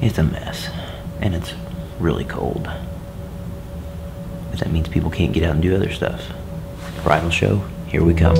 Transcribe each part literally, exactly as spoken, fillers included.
It's a mess, and it's really cold. But that means people can't get out and do other stuff. Bridal show, here we come.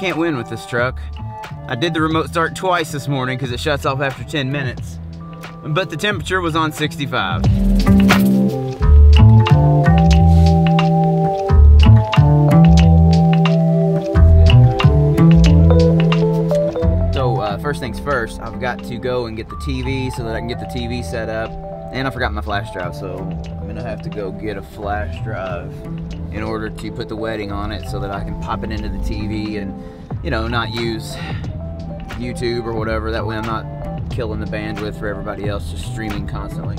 Can't win with this truck. I did the remote start twice this morning because it shuts off after ten minutes, but the temperature was on sixty-five. So uh, first things first, I've got to go and get the T V so that I can get the T V set up, and I forgot my flash drive, so I'm gonna have to go get a flash drive in order to put the wedding on it so that I can pop it into the T V and, you know, not use YouTube or whatever. That way I'm not killing the bandwidth for everybody else just streaming constantly.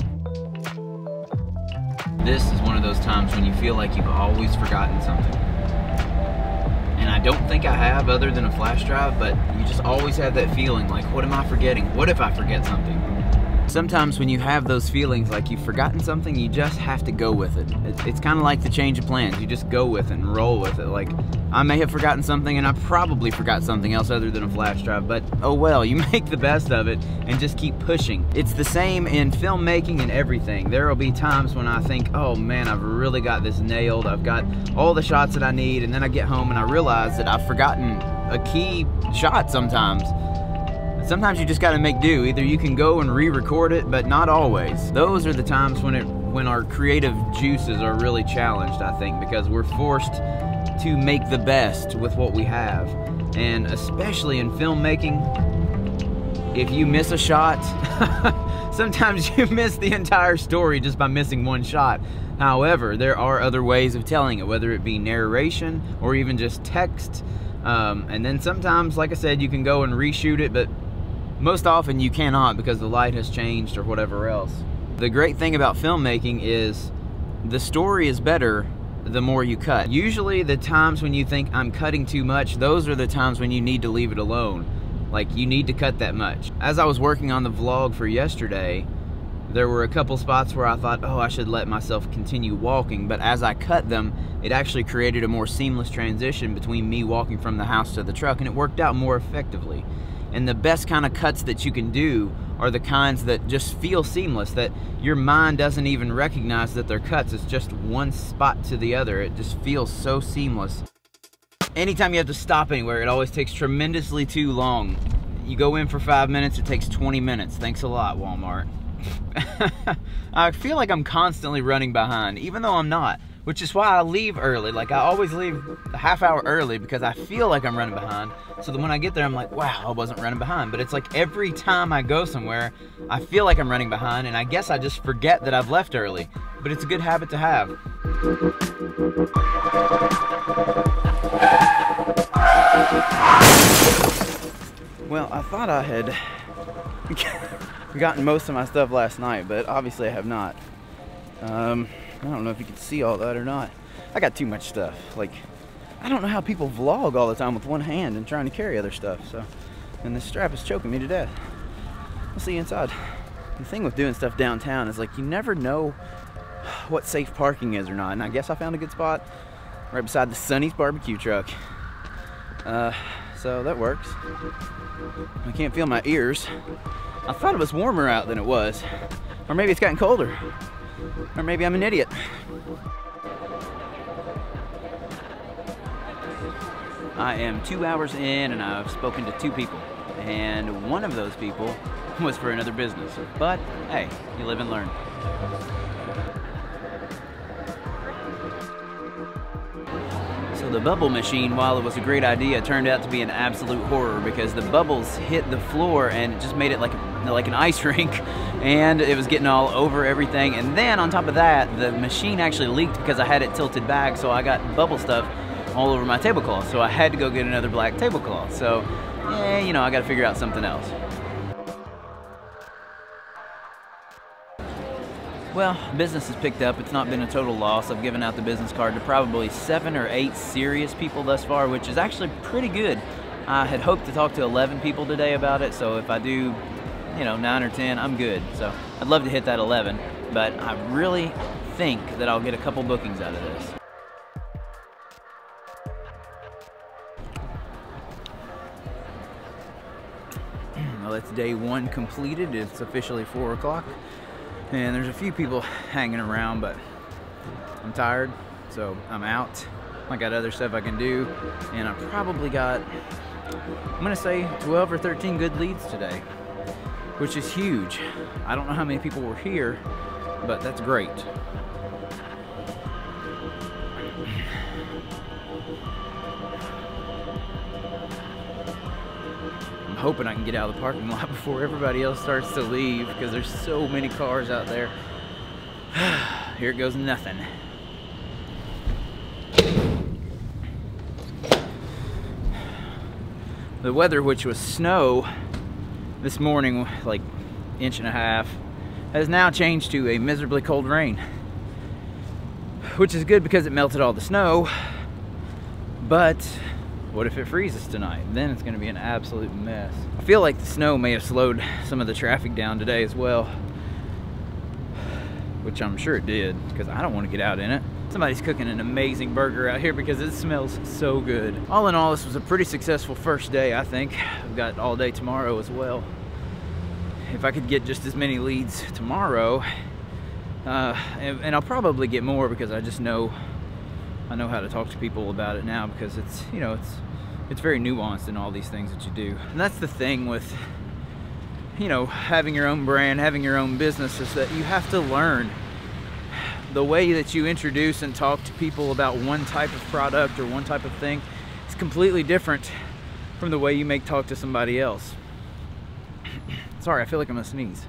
This is one of those times when you feel like you've always forgotten something. And I don't think I have, other than a flash drive, but you just always have that feeling like, what am I forgetting? What if I forget something? Sometimes when you have those feelings like you've forgotten something, you just have to go with it. It's, it's kind of like the change of plans. You just go with it and roll with it. Like, I may have forgotten something, and I probably forgot something else other than a flash drive, but oh well, you make the best of it and just keep pushing. It's the same in filmmaking and everything. There will be times when I think, oh man, I've really got this nailed. I've got all the shots that I need, and then I get home and I realize that I've forgotten a key shot sometimes. Sometimes you just gotta make do. Either you can go and re-record it, but not always. Those are the times when it, when our creative juices are really challenged, I think, because we're forced to make the best with what we have. And especially in filmmaking, if you miss a shot, sometimes you miss the entire story just by missing one shot. However, there are other ways of telling it, whether it be narration or even just text. Um, and then sometimes, like I said, you can go and reshoot it, but most often you cannot because the light has changed or whatever else. The great thing about filmmaking is the story is better the more you cut. Usually the times when you think I'm cutting too much, those are the times when you need to leave it alone. Like, you need to cut that much. As I was working on the vlog for yesterday, there were a couple spots where I thought, oh, I should let myself continue walking, but as I cut them, it actually created a more seamless transition between me walking from the house to the truck, and it worked out more effectively. And the best kind of cuts that you can do are the kinds that just feel seamless, that your mind doesn't even recognize that they're cuts. It's just one spot to the other. It just feels so seamless. Anytime you have to stop anywhere, it always takes tremendously too long. You go in for five minutes, it takes twenty minutes. Thanks a lot, Walmart. I feel like I'm constantly running behind, even though I'm not, which is why I leave early. Like, I always leave a half hour early because I feel like I'm running behind, so that when I get there I'm like, wow, I wasn't running behind. But it's like every time I go somewhere I feel like I'm running behind, and I guess I just forget that I've left early. But it's a good habit to have. Well, I thought I had gotten most of my stuff last night, but obviously I have not. Um, I don't know if you can see all that or not. I got too much stuff. Like, I don't know how people vlog all the time with one hand and trying to carry other stuff. So, and this strap is choking me to death. We'll see you inside. The thing with doing stuff downtown is, like, you never know what safe parking is or not. And I guess I found a good spot right beside the Sonny's barbecue truck. Uh, so that works. I can't feel my ears. I thought it was warmer out than it was. Or maybe it's gotten colder. Or maybe I'm an idiot. I am two hours in and I've spoken to two people. And one of those people was for another business. But hey, you live and learn. the bubble machine, while it was a great idea, turned out to be an absolute horror because the bubbles hit the floor and it just made it like a, like an ice rink, and it was getting all over everything. And then on top of that, the machine actually leaked because I had it tilted back, so I got bubble stuff all over my tablecloth. So I had to go get another black tablecloth. So, yeah, you know, I got to figure out something else. Well, business has picked up. It's not been a total loss. I've given out the business card to probably seven or eight serious people thus far, which is actually pretty good. I had hoped to talk to eleven people today about it, so if I do, you know, nine or ten, I'm good. So I'd love to hit that eleven, but I really think that I'll get a couple bookings out of this. Well, that's day one completed. It's officially four o'clock. And there's a few people hanging around, but I'm tired, so I'm out. I got other stuff I can do, and I probably got, I'm gonna say twelve or thirteen good leads today, which is huge. I don't know how many people were here, but that's great. Hoping I can get out of the parking lot before everybody else starts to leave because there's so many cars out there. Here it goes nothing. The weather, which was snow this morning, like inch and a half, has now changed to a miserably cold rain, which is good because it melted all the snow, but what if it freezes tonight? Then it's gonna be an absolute mess. I feel like the snow may have slowed some of the traffic down today as well, which I'm sure it did, because I don't want to get out in it. Somebody's cooking an amazing burger out here because it smells so good. All in all, this was a pretty successful first day, I think. I've got all day tomorrow as well. If I could get just as many leads tomorrow, uh, and, and I'll probably get more because I just know I know how to talk to people about it now, because it's, you know, it's it's very nuanced in all these things that you do. And that's the thing with, you know, having your own brand, having your own business, is that you have to learn the way that you introduce and talk to people about one type of product or one type of thing is completely different from the way you make talk to somebody else. Sorry, I feel like I'm gonna sneeze.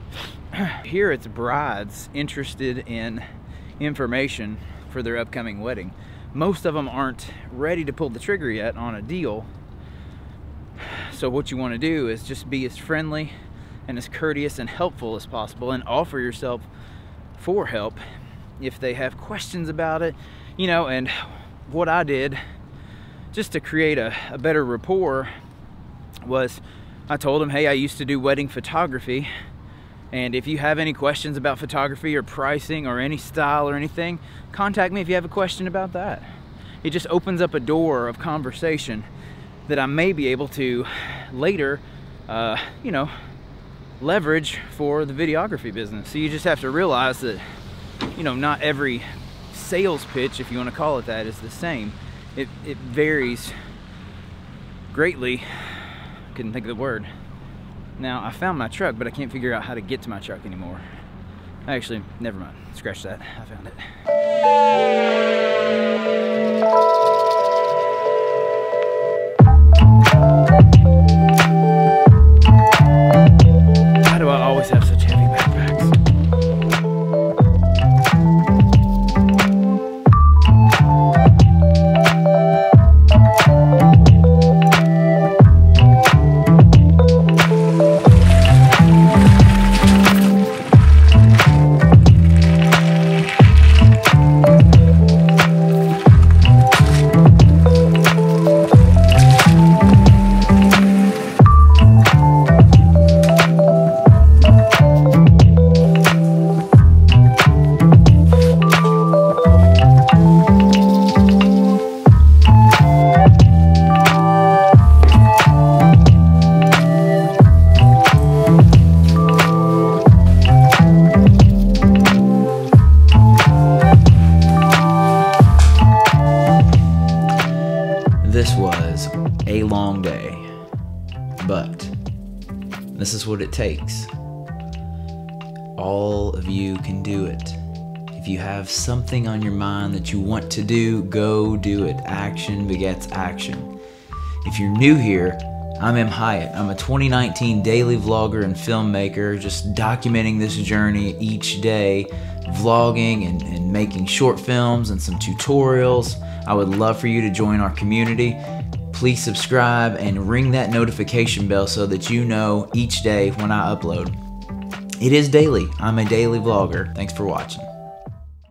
Here it's brides interested in information for their upcoming wedding. Most of them aren't ready to pull the trigger yet on a deal. So what you want to do is just be as friendly and as courteous and helpful as possible, and offer yourself for help if they have questions about it. You know, and what I did just to create a, a better rapport was I told them, hey, I used to do wedding photography, and if you have any questions about photography or pricing or any style or anything, contact me if you have a question about that. It just opens up a door of conversation that I may be able to later, uh, you know, leverage for the videography business. So you just have to realize that, you know, not every sales pitch, if you want to call it that, is the same. It, it varies greatly. Couldn't think of the word. Now, I found my truck, but I can't figure out how to get to my truck anymore. Actually, never mind. Scratch that. I found it. Why do I always have such heavy . This is what it takes. All of you can do it. If If you have something on your mind that you want to do, go do it. Action begets action. If you're new here, I'm M. Hyatt. I'm a twenty nineteen daily vlogger and filmmaker, just documenting this journey each day, vlogging and, and making short films and some tutorials. I would love for you to join our community. Please subscribe and ring that notification bell so that you know each day when I upload. It is daily. I'm a daily vlogger. Thanks for watching.